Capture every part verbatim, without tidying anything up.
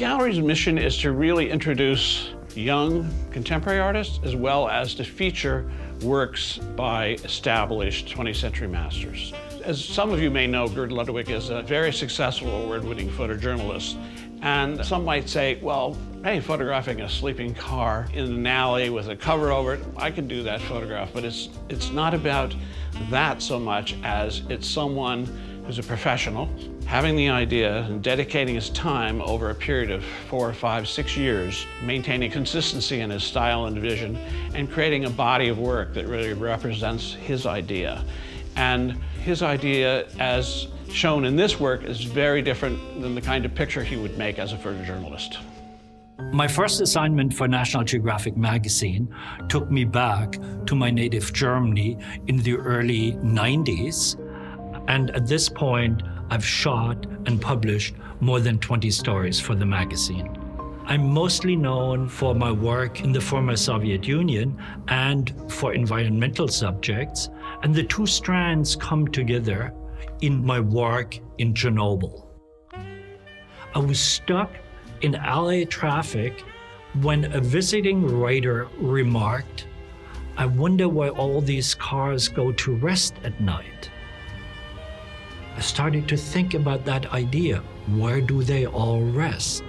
gallery's mission is to really introduce young contemporary artists as well as to feature works by established twentieth century masters. As some of you may know, Gerd Ludwig is a very successful award-winning photojournalist. And some might say, well, hey, photographing a sleeping car in an alley with a cover over it, I can do that photograph. But it's, it's not about that so much as it's someone who's a professional, having the idea and dedicating his time over a period of four, five, six years, maintaining consistency in his style and vision, and creating a body of work that really represents his idea. And his idea, as shown in this work, is very different than the kind of picture he would make as a photojournalist. My first assignment for National Geographic magazine took me back to my native Germany in the early nineties. And at this point, I've shot and published more than twenty stories for the magazine. I'm mostly known for my work in the former Soviet Union and for environmental subjects, and the two strands come together in my work in Chernobyl. I was stuck in L A traffic when a visiting writer remarked, "I wonder why all these cars go to rest at night." I started to think about that idea. Where do they all rest?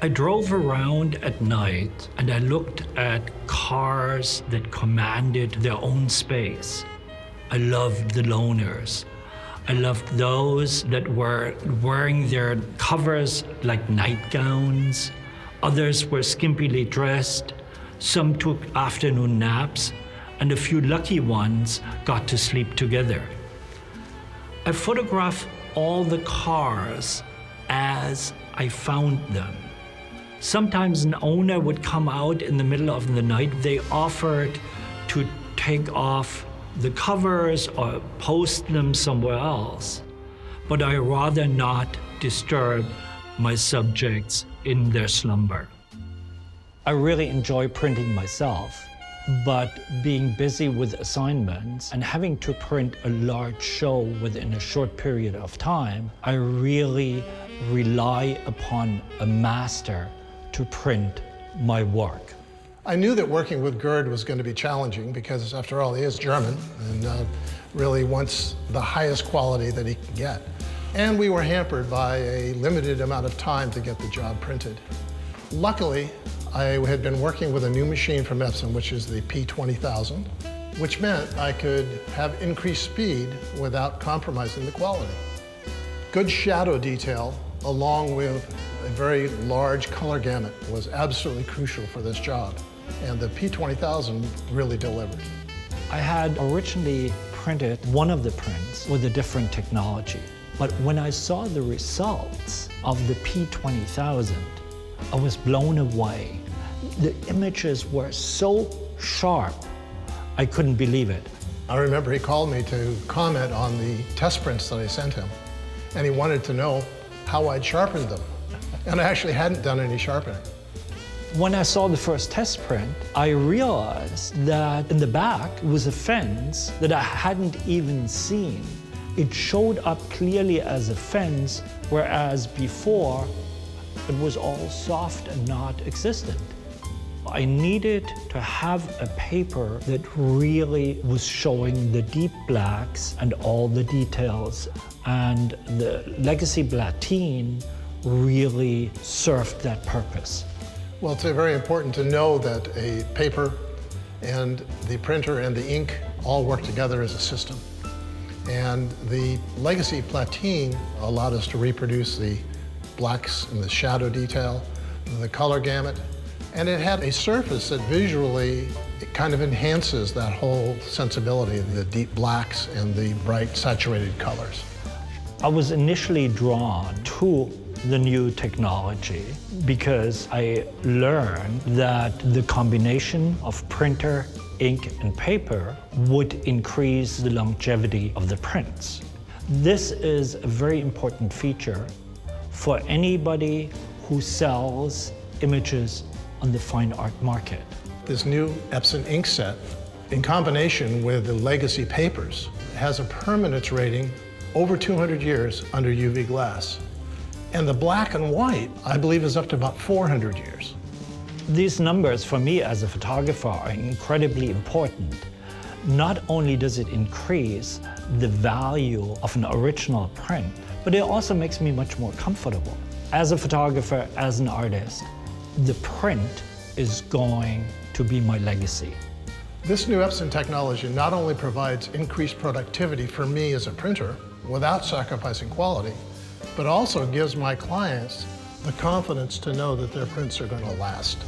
I drove around at night and I looked at cars that commanded their own space. I loved the loners. I loved those that were wearing their covers like nightgowns. Others were skimpily dressed. Some took afternoon naps, and a few lucky ones got to sleep together. I photographed all the cars as I found them. Sometimes an owner would come out in the middle of the night. They offered to take off the covers or post them somewhere else, but I rather not disturb my subjects in their slumber. I really enjoy printing myself, but being busy with assignments and having to print a large show within a short period of time, I really rely upon a master to print my work. I knew that working with Gerd was going to be challenging because, after all, he is German and uh, really wants the highest quality that he can get. And we were hampered by a limited amount of time to get the job printed. Luckily, I had been working with a new machine from Epson, which is the P twenty thousand, which meant I could have increased speed without compromising the quality. Good shadow detail, along with a very large color gamut, was absolutely crucial for this job. And the P twenty thousand really delivered. I had originally printed one of the prints with a different technology, but when I saw the results of the P twenty thousand, I was blown away. The images were so sharp, I couldn't believe it. I remember he called me to comment on the test prints that I sent him, and he wanted to know how I'd sharpened them. And I actually hadn't done any sharpening. When I saw the first test print, I realized that in the back was a fence that I hadn't even seen. It showed up clearly as a fence, whereas before it was all soft and not existent. I needed to have a paper that really was showing the deep blacks and all the details, and the Legacy Platine really served that purpose. Well, it's very important to know that a paper and the printer and the ink all work together as a system. And the Legacy Platine allowed us to reproduce the blacks and the shadow detail, the color gamut, and it had a surface that visually it kind of enhances that whole sensibility, the deep blacks and the bright saturated colors. I was initially drawn to the new technology because I learned that the combination of printer, ink, and paper would increase the longevity of the prints. This is a very important feature for anybody who sells images on the fine art market. This new Epson ink set, in combination with the Legacy papers, has a permanence rating over two hundred years under U V glass. And the black and white, I believe, is up to about four hundred years. These numbers, for me as a photographer, are incredibly important. Not only does it increase the value of an original print, but it also makes me much more comfortable. As a photographer, as an artist, the print is going to be my legacy. This new Epson technology not only provides increased productivity for me as a printer without sacrificing quality, but also gives my clients the confidence to know that their prints are going to last.